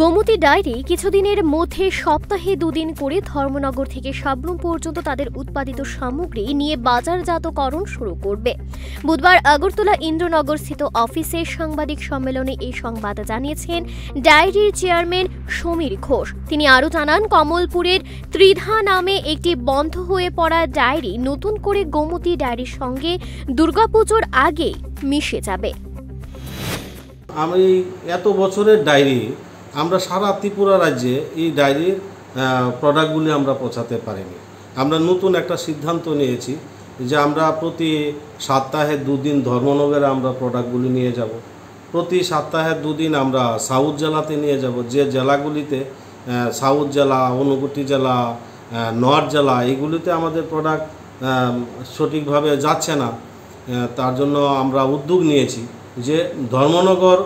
Gomati diary কিছুদিনের মধ্যে সপ্তাহে দুদিন করে ধর্মনগর থেকে সাবরুম পর্যন্ত তাদের উৎপাদিত সামগ্রী নিয়ে বাজারজাতকরণ শুরু করবে। বুধবার আগরতলা ইন্দ্রনগরস্থিত অফিসে সাংবাদিক সম্মেলনে এই সংবাদ জানিয়েছেন ডায়রির চেয়ারম্যান সমীর ঘোষ। তিনি আরও জানান, কমলপুরের ত্রিধা নামে একটি বন্ধ হয়ে পড়া ডায়রি নতুন করে গোমতি ডায়রির সঙ্গে দুর্গাপুজোর আগে মিশে যাবে। আমি এত বছরের ডায়রি, আমরা সারা ত্রিপুরা রাজ্যে এই ডায়েরির প্রোডাক্টগুলি আমরা পৌঁছাতে পারিনি। আমরা নতুন একটা সিদ্ধান্ত নিয়েছি যে আমরা প্রতি সপ্তাহে দুদিন ধর্মনগরে আমরা প্রোডাক্টগুলি নিয়ে যাব। প্রতি সপ্তাহে দুদিন আমরা সাউথ জেলাতে নিয়ে যাব, যে জেলাগুলিতে সাউথ জেলা, অনুগুটি জেলা, নর্থ জেলা, এইগুলিতে আমাদের প্রোডাক্ট সঠিকভাবে যাচ্ছে না। তার জন্য আমরা উদ্যোগ নিয়েছি যে ধর্মনগর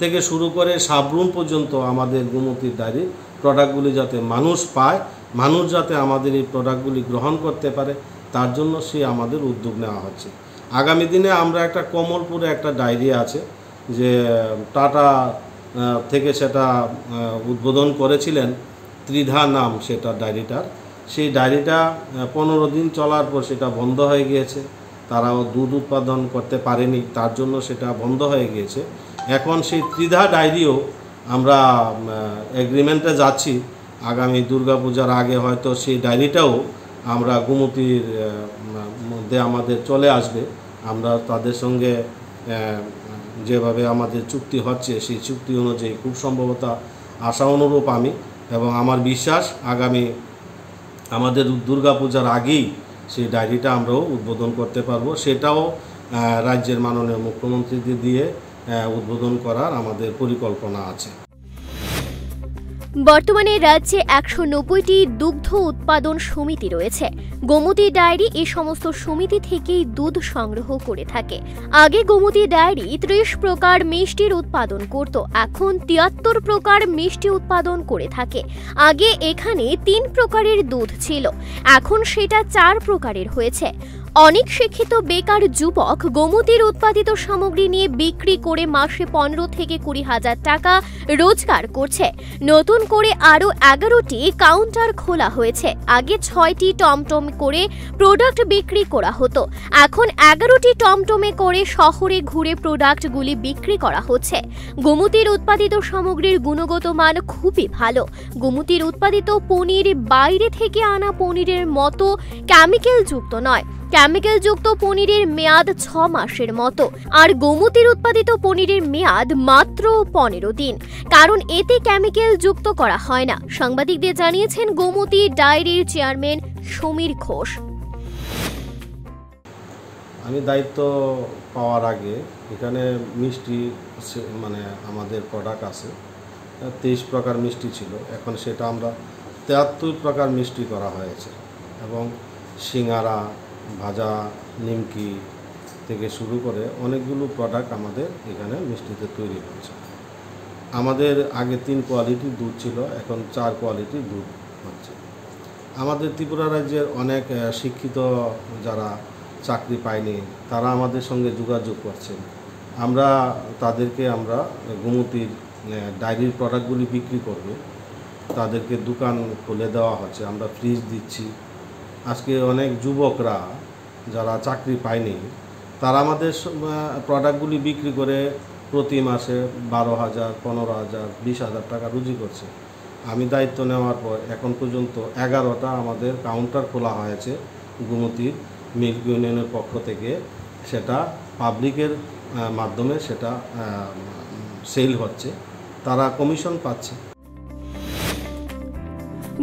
থেকে শুরু করে সাবরুম পর্যন্ত আমাদের গোমতির ডায়েরির প্রোডাক্টগুলি যাতে মানুষ পায়, মানুষ যাতে আমাদের এই প্রোডাক্টগুলি গ্রহণ করতে পারে, তার জন্য সে আমাদের উদ্যোগ নেওয়া হচ্ছে। আগামী দিনে আমরা একটা কমলপুরে একটা ডায়েরি আছে যে টাটা থেকে সেটা উদ্বোধন করেছিলেন, ত্রিধা নাম সেটা ডায়েরিটার। সেই ডায়েরিটা 15 দিন চলার পর সেটা বন্ধ হয়ে গিয়েছে, তারাও দুধ উৎপাদন করতে পারেনি, তার জন্য সেটা বন্ধ হয়ে গিয়েছে। এখন সেই ত্রিধা ডায়েরিও আমরা এগ্রিমেন্টে যাচ্ছি, আগামী দুর্গাপূজার আগে হয়তো সেই ডায়েরিটাও আমরা গোমতির মধ্যে আমাদের চলে আসবে। আমরা তাদের সঙ্গে যেভাবে আমাদের চুক্তি হচ্ছে সেই চুক্তি অনুযায়ী খুব সম্ভবত আশা অনুরূপ আমি, এবং আমার বিশ্বাস আগামী আমাদের দুর্গাপূজার আগেই সেই ডায়েরিটা আমরাও উদ্বোধন করতে পারবো। সেটাও রাজ্যের মাননীয় মুখ্যমন্ত্রীকে দিয়ে উদ্বোধন করার আমাদের পরিকল্পনা আছে। বর্তমানে রাজ্যে 190টি দুগ্ধ উৎপাদন সমিতি রয়েছে। গোমতি ডায়েরি এই সমস্ত সমিতি থেকেই দুধ সংগ্রহ করে থাকে। আগে গোমতি ডায়েরি 30 প্রকার মিষ্টির উৎপাদন করত, এখন 73 প্রকার মিষ্টি উৎপাদন করে থাকে। আগে এখানে 3 প্রকারের দুধ ছিল, এখন সেটা 4 প্রকারের হয়েছে। অনেক শিক্ষিত বেকার যুবক গোমতির উৎপাদিত সামগ্রী নিয়ে বিক্রি করে মাসে 15 থেকে 20 হাজার টাকা রোজগার করছে। নতুন করে আরও 11টি কাউন্টার খোলা হয়েছে। আগে 6টি টমটম করে প্রোডাক্ট বিক্রি করা হতো, এখন 11টি টমটমে করে শহরে ঘুরে প্রোডাক্টগুলি বিক্রি করা হচ্ছে। গোমতির উৎপাদিত সামগ্রীর গুণগত মান খুবই ভালো। গোমতির উৎপাদিত পনির বাইরে থেকে আনা পনিরের মতো কেমিক্যালযুক্ত নয়। কেমিক্যালযুক্ত পনিরের মেয়াদ 6 মাসের মতো, আর গোমতির উৎপাদিত পনিরের মেয়াদ মাত্র 15 দিন, কারণ এতে কেমিক্যাল যুক্ত করা হয় না। সাংবাদিকদের জানিয়েছেন গোমতি ডায়েরির চেয়ারম্যান সমীর ঘোষ। আমি দায়িত্ব পাওয়ার আগে এখানে মিষ্টি মানে আমাদের প্রোডাক্ট আছে 23 প্রকার মিষ্টি ছিল, এখন সেটা আমরা 73 প্রকার মিষ্টি করা হয়েছে, এবং সিঙ্গারা, ভাজা, নিমকি থেকে শুরু করে অনেকগুলো প্রোডাক্ট আমাদের এখানে মিষ্টিতে তৈরি হয়েছে। আমাদের আগে 3 কোয়ালিটির দুধ ছিল, এখন 4 কোয়ালিটির দুধ হচ্ছে। আমাদের ত্রিপুরা রাজ্যের অনেক শিক্ষিত যারা চাকরি পায়নি তারা আমাদের সঙ্গে যোগাযোগ করছেন। আমরা তাদেরকে গোমতির ডায়েরির প্রোডাক্টগুলি বিক্রি করব, তাদেরকে দোকান খুলে দেওয়া হচ্ছে, আমরা ফ্রিজ দিচ্ছি। আজকে অনেক যুবকরা যারা চাকরি পায়নি তারা আমাদের প্রোডাক্টগুলি বিক্রি করে প্রতি মাসে 12,000, 15,000, 20,000 টাকা রুজি করছে। আমি দায়িত্ব নেওয়ার পর এখন পর্যন্ত 11টা আমাদের কাউন্টার খোলা হয়েছে গোমতির মিল্ক ইউনিয়নের পক্ষ থেকে, সেটা পাবলিকের মাধ্যমে সেটা সেল হচ্ছে, তারা কমিশন পাচ্ছে।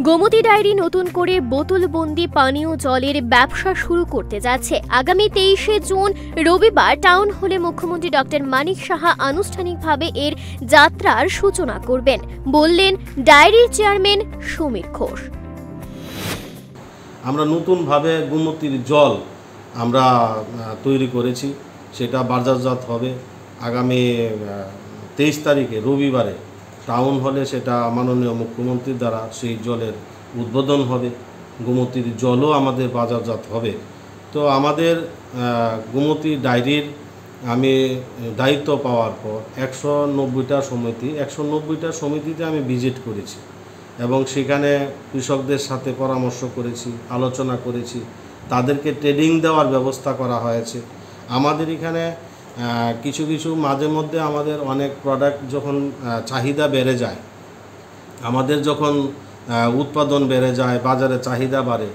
গোমতি ডায়েরি নতুন করে বোতলবন্দি পানীয় জলের ব্যবসা শুরু করতে যাচ্ছে। আগামী 23 জুন রবিবার টাউন হলে মুখ্যমন্ত্রী ডক্টর মানিক সাহা আনুষ্ঠানিকভাবে এর যাত্রার সূচনা করবেন, বললেন ডায়েরির চেয়ারম্যান সমীর ঘোষ। আমরা নতুনভাবে গোমতির জল আমরা তৈরি করেছি, সেটা বাজারজাত হবে আগামী 23 তারিখে রবিবারে টাউন হলে। সেটা মাননীয় মুখ্যমন্ত্রীর দ্বারা সেই জলের উদ্বোধন হবে, গোমতির জলও আমাদের বাজারজাত হবে। তো আমাদের গোমতি ডায়েরির আমি দায়িত্ব পাওয়ার পর 190টা সমিতিতে আমি ভিজিট করেছি এবং সেখানে কৃষকদের সাথে পরামর্শ করেছি, আলোচনা করেছি, তাদেরকে ট্রেনিং দেওয়ার ব্যবস্থা করা হয়েছে। আমাদের এখানে কিছু কিছু মাঝে মধ্যে আমাদের অনেক প্রোডাক্ট যখন চাহিদা বেড়ে যায়, আমাদের যখন উৎপাদন বেড়ে যায়, বাজারে চাহিদা বাড়ে,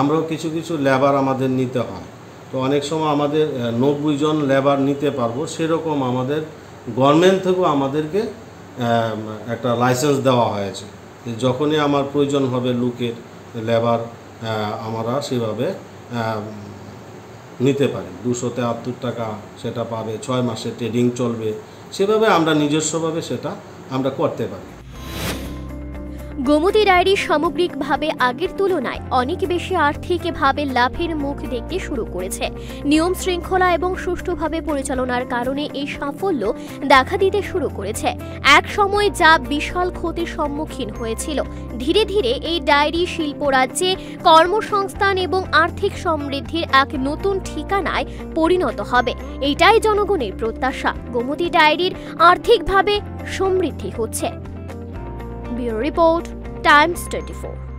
আমরাও কিছু কিছু লেবার আমাদের নিতে হয়। তো অনেক সময় আমাদের 90 জন লেবার নিতে পারবো, সেরকম আমাদের গভর্নমেন্ট থেকেও আমাদেরকে একটা লাইসেন্স দেওয়া হয়েছে। যখনই আমার প্রয়োজন হবে লোকের, লেবার আমরা সেভাবে নিতে পারি। 273 টাকা সেটা পাবে, 6 মাসে ট্রেডিং চলবে, সেভাবে আমরা নিজস্বভাবে সেটা আমরা করতে পারি। গোমতি ডায়রি সামগ্রিকভাবে আগের তুলনায় অনেক বেশি আর্থিকভাবে লাভের মুখ দেখতে শুরু করেছে। নিয়ম শৃঙ্খলা এবং সুষ্ঠুভাবে পরিচালনার কারণে এই সাফল্য দেখা দিতে শুরু করেছে। এক সময় যা বিশাল ক্ষতির সম্মুখীন হয়েছিল, ধীরে ধীরে এই ডায়েরি শিল্প রাজ্যে কর্মসংস্থান এবং আর্থিক সমৃদ্ধির এক নতুন ঠিকানায় পরিণত হবে। এটাই জনগণের প্রত্যাশা। গোমতি ডায়েরির আর্থিকভাবে সমৃদ্ধি হচ্ছে। Bureau Report, Times 24.